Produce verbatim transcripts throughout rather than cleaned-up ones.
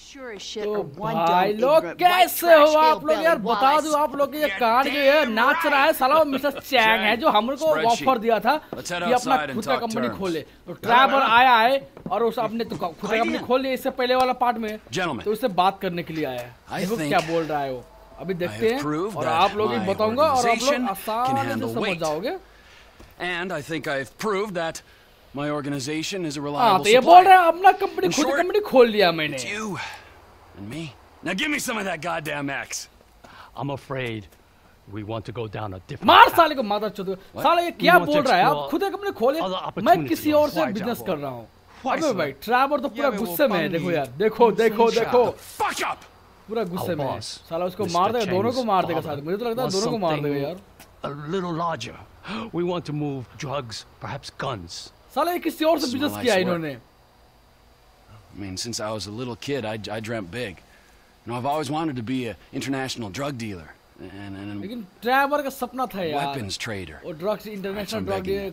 तो भाई लोग कैसे हो आप लोग यार, बता दो आप लोग ये कार जो है नाच रहा है साला मिस्टर चैंग है जो हम लोग को ऑफर दिया था कि अपना खुद का कंपनी खोले। तो ट्रेवर आया है और उस अपने तो खुद का कंपनी खोल लिया इससे पहले वाला पार्ट में, तो उससे बात करने के लिए आया है। देखो क्या बोल रहा है वो, अभी देखते हैं और आप लोग भी बताऊंगा और आप लोग आसानी से समझ जाओगे। And I think I've proved that my organization is a reliable supplier. Ah, तो ये बोल रहा है अपना कंपनी खुद कंपनी खोल लिया मैंने। It's you and me. Now give me some of that goddamn axe. I'm afraid we want to go down a different. मार साले को मार चुदो। साले ये क्या बोल रहा है? आप खुद कंपनी खोले, मैं किसी और से बिजनेस कर रहा हूँ। अबे भाई ट्रेवर तो पूरा गुस्से में है, देखो यार, देखो देखो देखो। Fuck up. पूरा गुस्से में है। साला उसको मार देगा, दोनों को मार देगा साथ। मुझे तो लगता है दोनों को मार देगा यार। A little larger. We want to move drugs, perhaps guns. साले किसी और से बिजनेस किया इन्होंने। I mean, since I was a little kid, I I dreamt big. You know, I've always wanted to be an international drug dealer. And and. लेकिन Trevor का सपना था यार। Weapons trader. और drugs international drug dealer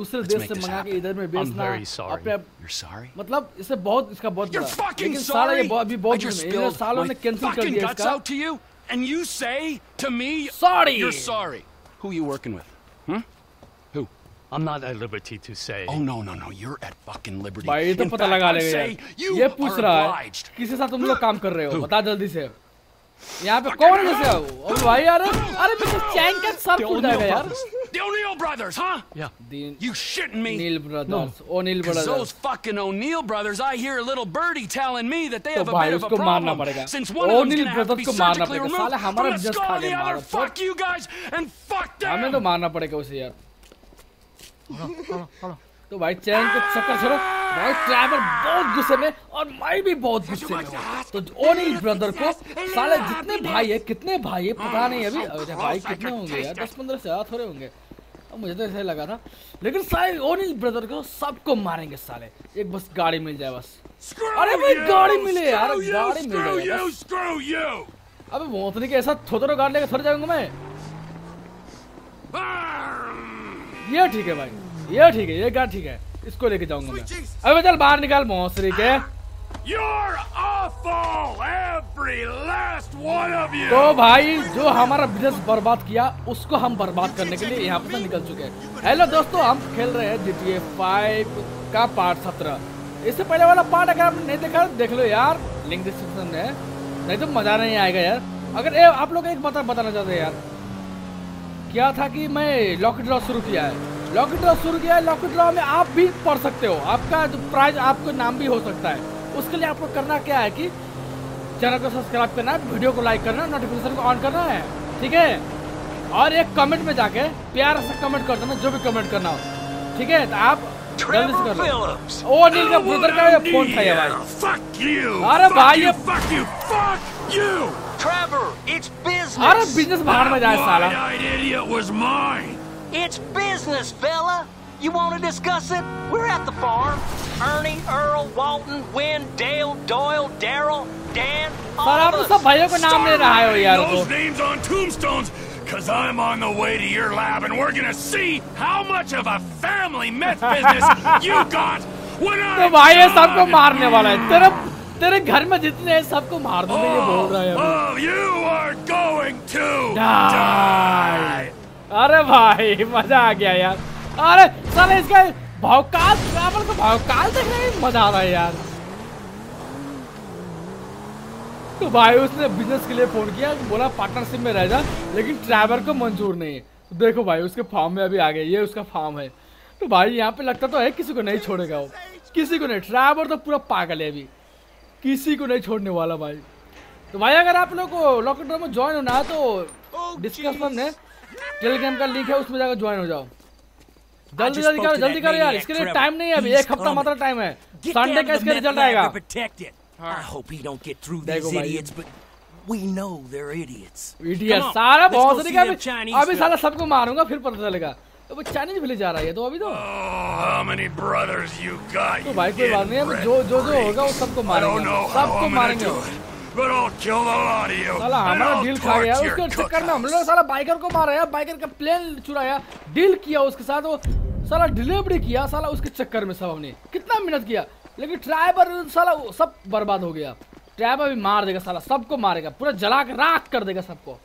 दूसरे देश से मंगा के इधर में बेचना। I'm very sorry. You're sorry? मतलब इससे बहुत इसका बहुत बड़ा। लेकिन साला ये अभी बहुत इन्होंने सालों ने कैंसिल कर दिया इसका। And you say to me, sorry. You're sorry. Who are you working with? Hmm? Who? I'm not at liberty to say. Oh no no no, you're at fucking liberty. भाई तो पता लगा ले यार। ये पूछ रहा है किसके साथ तुम लोग काम कर रहे हो? बता जल्दी से। यहाँ पे कौन है जैसे वो? और भाई यार अरे मिस्टर चैंग का सर फूट जाएगा यार। The O'Neill brothers, huh? Yeah. You shitting me? O'Neill brothers. O'Neill brothers. Those fucking O'Neill brothers. I hear a little birdie telling me that they have a bit of a problem. Since one of them's gonna have to be surgically removed, I'm gonna scar the other. Fuck you guys and fuck them. हमें तो मारना पड़ेगा उसे यार। तो भाई चैन को चक्कर छोड़ो। भाई ट्रेवर बहुत गुस्से में और मैं भी बहुत गुस्से में हूँ। तो O'Neill ब्रदर को साले जितने भाई है, कितने भाई है पता नहीं अभी। अरे भाई कितने होंगे यार, दस पंद्रह से ज़्यादा थोड़े होंगे। अब मुझे तो ऐसा लगा था, लेकिन साले O'Neill ब्रदर को सबको मारेंगे साले। एक बस गाड़ी मिल जाए बस। अरे भाई गाड़ी मिले यार, गाड़ी मिल जाए। अबे मोहतरी के ऐसा थोड़ा गाड़ी लेके थोड़ा जाऊँगा मैं। ये ठीक है भाई, ये ठीक है, ये गाड़ी ठीक है, इसको लेके जाऊंगा मैं। अबे चल बाहर निकाल मौसरी के। तो भाई जो हमारा बिजनेस बर्बाद किया उसको हम बर्बाद करने के लिए यहाँ पर निकल चुके हैं। हेलो दोस्तों, हम खेल रहे हैं जी टी ए फाइव का पार्ट सत्रह। इससे पहले वाला पार्ट अगर आपने नहीं देखा देख लो यार, लिंक डिस्क्रिप्शन में है, नहीं तो मजा नहीं आएगा यार। अगर आप लोग एक बात बताना चाहते हैं यार, क्या था कि मैं लॉकी ड्रॉ शुरू किया है, लॉकी ड्रॉ शुरू किया है। लॉकी ड्रॉ में आप भी पढ़ सकते हो, आपका जो प्राइज आपको नाम भी हो सकता है। उसके लिए आपको करना क्या है कि चैनल को सब्सक्राइब करना है, वीडियो को लाइक करना, नोटिफिकेशन को ऑन करना है, ठीक है। और एक कमेंट में जाके प्यार से कमेंट कर देना, जो भी कमेंट करना हो, ठीक है। तो आप जल्दी से कर लो। O'Neill का ब्रदर का ये फोन था ये भाई। अरे भाई ये अरे बिजनेस बाहर में जाए साला। It's business, fella. You want to discuss it? We're at the farm. Ernie, Earl, Walton, Wynn, Dale, Doyle, Daryl, Dan. All of us. Those names on tombstones, because I'm on the way to your lab, and we're gonna see how much of a family meth business you got. When I. तो भाई ये सबको मारने वाला है। तेरे तेरे घर में जितने हैं सबको मार दूँगा ये बोल रहा है। Oh, you are going to die. अरे भाई मजा आ गया यार। अरे साले इसका भौकाल ट्रेवर को भौकाल देखने में मजा आ रहा है यार। तो भाई उसने बिजनेस के लिए फोन किया, बोला पार्टनरशिप में रह जा, लेकिन ट्रेवर को मंजूर नहीं। देखो भाई उसके फार्म में अभी आ गए, ये उसका फार्म है। तो भाई यहाँ पे लगता तो है किसी को नहीं छोड़ेगा वो, किसी को नहीं। ट्रेवर तो पूरा पागल है अभी, किसी को नहीं छोड़ने वाला भाई। तो भाई अगर आप लोग को लॉकी ड्रॉ में ज्वाइन होना है तो डिस्कशन है, टेलीग्राम का लिंक है, उसमें जाकर ज्वाइन हो जाओ। जल्दी जल्दी करो, जल्दी करो यार, इसके लिए टाइम नहीं है अभी, एक हफ्ता मात्र टाइम है। संडे का इसका रिजल्ट आएगा। देखो भाई इडियट सारा बहुत सारी का अभी साला सबको मारूंगा फिर पता चलेगा। तो वो चाइनीज विलेज जा रहा है तो अभी तो तो भाई कोई बात नहीं है, जो जो जो होगा वो सबको मारेंगे, सबको मारेंगे। साला हमारा डील खा गया, उसके चक्कर में हम लोग साला बाइकर को मारा, बाइकर का प्लेन चुराया, डील किया उसके साथ, वो साला डिलीवरी किया साला उसके चक्कर में सब हमने। कितना मेहनत किया, लेकिन ड्राइवर साला सब बर्बाद हो गया। ट्रेवर भी मार देगा साला, सबको मारेगा, पूरा जला के राख कर देगा सबको।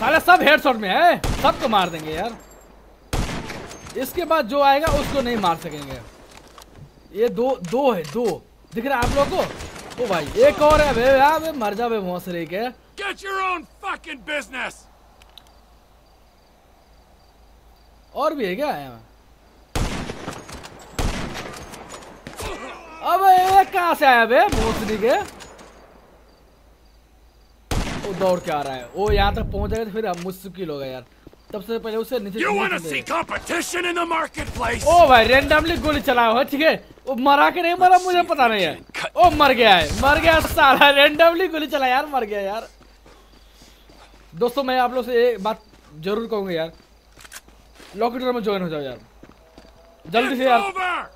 साला सब हेडशॉट में है, सबको मार देंगे यार। इसके बाद जो आएगा उसको नहीं मार सकेंगे। ये दो दो है, दो दिख रहा है आप लोगों को? ओ भाई एक और है बे, मर जा बे भोंसले के। Get your own fucking business. और भी है क्या? अबे ये कहाँ से आया बे भोंसले के? वो दौड़ के आ रहा है, वो यहाँ तक पहुँच जाएगा तो फिर अब मुश्किल होगा यार। तब से पहले उसे नीचे। You wanna see competition in the marketplace? ओ भाई रेंडमली गोली चलाओ है, ठीक है? वो मरा के नहीं मरा मुझे पता नहीं है। ओ मर गया है, मर गया साला, रेंडमली गोली चला यार, मर गया यार। दोस्तों मैं आप लोग से एक बात जरूर कहूँगा यार, लॉकेटर में ज्वाइन हो जाओ यार जल्दी से यार।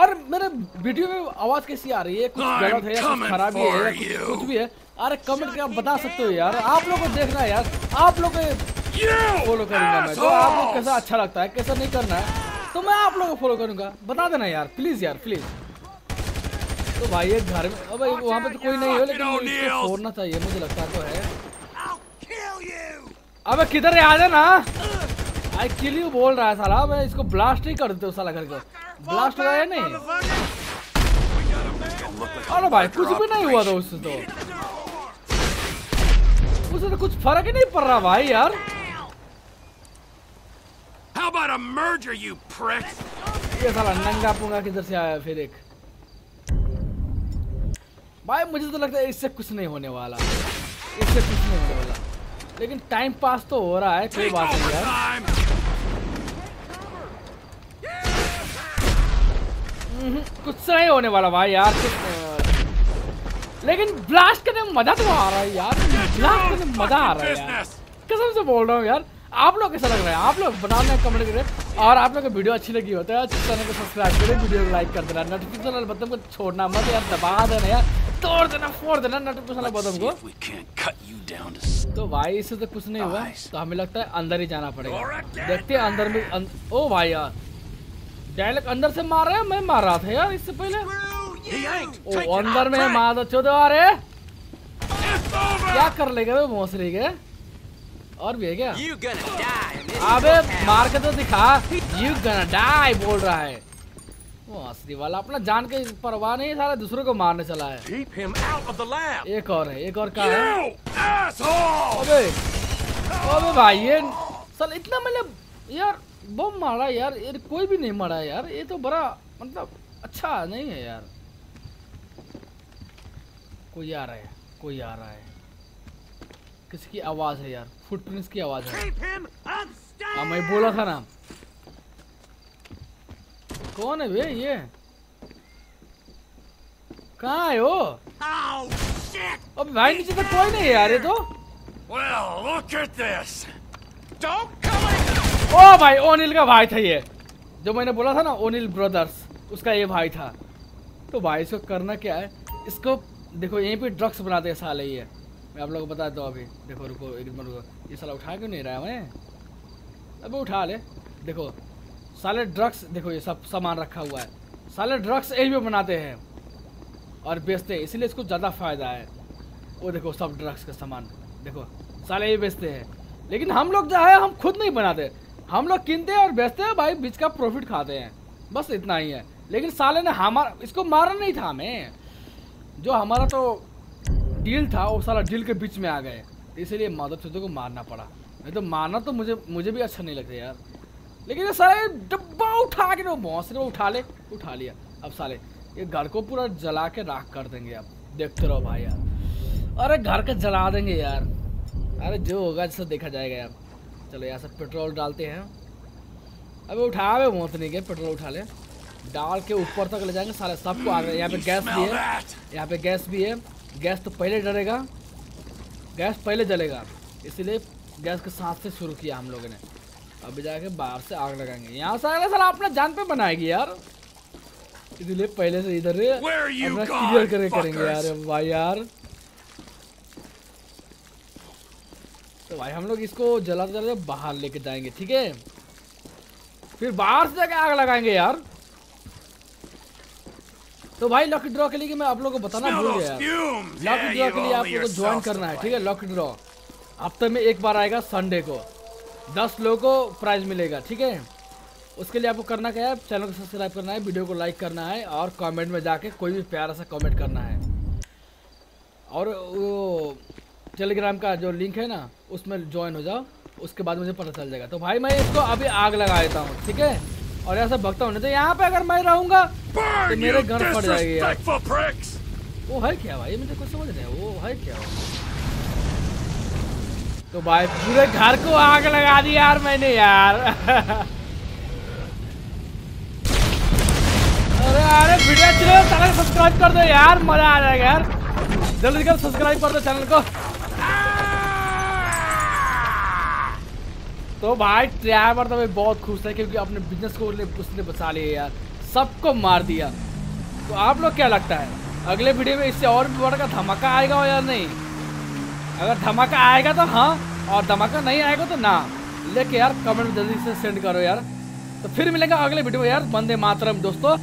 और मेरे वीडियो में आवाज कैसी आ रही है? कुछ गलत है या कुछ खराब है या कुछ, कुछ भी है? अरे कमेंट क्या बता सकते हो यार, आप लोगों को देखना है यार, आप लोग फॉलो करूंगा मैं, तो आप लोग कैसा अच्छा लगता है कैसा नहीं करना है तो मैं आप लोगों को फॉलो करूंगा, बता देना यार प्लीज यार प्लीज। तो भाई ये घर में अब वहाँ पे तो कोई नहीं हो, लेकिन छोड़ना चाहिए मुझे लगता तो है। अब किधर याद है ना, आई किल यू बोल रहा है साला, मैं इसको ब्लास्ट ही कर देता हूँ साला घर को। ब्लास्ट हुआ है नहीं? अरे भाई कुछ भी नहीं हुआ था उससे, तो उससे तो कुछ फर्क ही नहीं पड़ रहा भाई यार। How about a merger, you prick? ये साला नंगा पुंगा किधर से आया फिर एक? भाई मुझे तो लगता है इससे कुछ नहीं होने वाला, इससे कुछ नहीं होने वाला, लेकिन टाइम पास तो हो रहा है, कोई बात नहीं यार। कुछ नहीं होने वाला भाई यार, लेकिन ब्लास्ट करने में मजा तो आ रहा है यार, ब्लास्ट करने में मजा आ रहा है यार, कसम से बोल रहा हूँ यार। आप लोग कैसा लग रहा है आप लोग बताना कमेंट करें, और आप लोग की वीडियो अच्छी लगी होता है चैनल को सब्सक्राइब करें, वीडियो को लाइक कर देना, नोटिफिकेशन बटन को छोड़ना मत यार, दबा देना यार, तोड़ देना फोड़ देना नोटिफिकेशन बटन को। तो भाई इससे तो कुछ नहीं हुआ, तो हमें लगता है अंदर ही जाना पड़ेगा, देखते हैं अंदर में। ओ भाई यार डायलॉग अंदर से मार रहा है, मैं मार रहा था यार इससे पहले। ओ अंदर में मार दो चौधरी, क्या कर लेगा वो भोंसले के? और भी है क्या? अबे मार के तो दिखा, यू गना डाई बोल रहा है वो असली वाला, अपना जान के परवाह नहीं सारा, दूसरों को मारने चला है। एक और है, एक और कहाँ है? अबे अबे भाई ये सल इतना मतलब यार बम मारा यार, ये कोई भी नहीं मारा यार, ये तो बड़ा मतलब अच्छा नहीं है यार। कोई आ रहा है, कोई आ रहा है, किसी की आवाज है यार, फुटप्रिंट्स की आवाज है। हाँ मैं बोला था ना, कौन है बे ये? कहाँ है वो? अब भाई नीचे तो कोई नहीं है यार, ये तो well, look at this. Don't come in. ओ भाई ओनिल का भाई था ये, जो मैंने बोला था ना ओनिल ब्रदर्स, उसका ये भाई था। तो भाई इसको करना क्या है, इसको देखो यहीं पे ड्रग्स बनाते हैं साले ये, मैं आप लोगों को बता दूँ अभी। देखो रुको एक मिनट रुको, ये साला उठा क्यों नहीं रहा है? मैं अबे उठा ले, देखो साले ड्रग्स, देखो ये सब सामान रखा हुआ है, साले ड्रग्स यही पे बनाते हैं और बेचते हैं, इसीलिए इसको ज़्यादा फ़ायदा है। वो देखो सब ड्रग्स का सामान, देखो साले ये बेचते हैं, लेकिन हम लोग जो है हम खुद नहीं बनाते, हम लोग किनते हैं और बेचते हैं भाई, बीच का प्रॉफिट खाते हैं, बस इतना ही है। लेकिन साले ने हमारा इसको मारा नहीं था, हमें जो हमारा तो डील था वो साला डील के बीच में आ गए, इसीलिए माधव चौधरी को मारना पड़ा, नहीं तो मारना तो मुझे मुझे भी अच्छा नहीं लगता यार। लेकिन ये साले डब्बा उठा के वो बहुत से उठा ले, उठा लिया। अब साले ये घर को पूरा जला के राख कर देंगे, अब देखते रहो भाई यार, अरे घर का जला देंगे यार, अरे जो होगा जैसे देखा जाएगा यार। चलो यहाँ से पेट्रोल डालते हैं, अबे उठा अबे मौत नहीं गए, पेट्रोल उठा ले, डाल के ऊपर तक ले जाएंगे साले सबको। आ गए यहाँ पे गैस भी है, यहाँ पे गैस भी है, गैस तो पहले डलेगा, गैस पहले जलेगा, इसीलिए गैस के साथ से शुरू किया हम लोगों ने। अभी जाके बाहर से आग लगाएंगे, यहाँ से आएगा साला अपना जान पे बनाएगी यार, इसीलिए पहले से इधर क्लियर करेंगे यार भाई यार। तो भाई हम लोग इसको जला जला बाहर लेके जाएंगे, ठीक है? फिर बाहर से जाके आग लगाएंगे यार। तो भाई लॉकी ड्रॉ के लिए मैं आप लोगों को बताना भूल गया, लॉकी ड्रॉ के लिए आप लोगों को ज्वाइन करना है, ठीक है? लॉकी ड्रॉ हफ्ते में एक बार आएगा संडे को, दस लोगों को प्राइज मिलेगा, ठीक है? उसके लिए आपको करना क्या है, चैनल को सब्सक्राइब करना है, वीडियो को लाइक करना है और कमेंट में जाके कोई भी प्यारा सा कमेंट करना है। और वो टेलीग्राम का जो लिंक है ना उसमें ज्वाइन हो जाओ, उसके बाद मुझे पता चल जाएगा। तो भाई मैं इसको अभी आग लगा देता हूँ, ठीक है? और ऐसा भगता होने तो यहाँ पे अगर मैं रहूँगा तो मेरे घर फट जाएगी यार। वो है क्या भाई, मुझे कुछ समझ नहीं है वो है क्या। तो भाई पूरे घर को आग लगा दी यार मैंने यार। अरे अरे वीडियो अच्छी लगे चैनल को सब्सक्राइब कर दो यार, मजा आ जाएगा यार। जल्दी कर सब्सक्राइब कर दो चैनल को। तो भाई ट्रेवर तो मैं बहुत खुश है क्योंकि अपने बिजनेस को उसने बचा लिया यार, सबको मार दिया। तो आप लोग क्या लगता है अगले वीडियो में इससे और भी बड़ा धमाका आएगा या नहीं? अगर धमाका आएगा तो हाँ, और धमाका नहीं आएगा तो ना। लेके यार कमेंट जल्दी से सेंड करो यार। तो फिर मिलेंगे अगले वीडियो में यार। वंदे मातरम दोस्तों।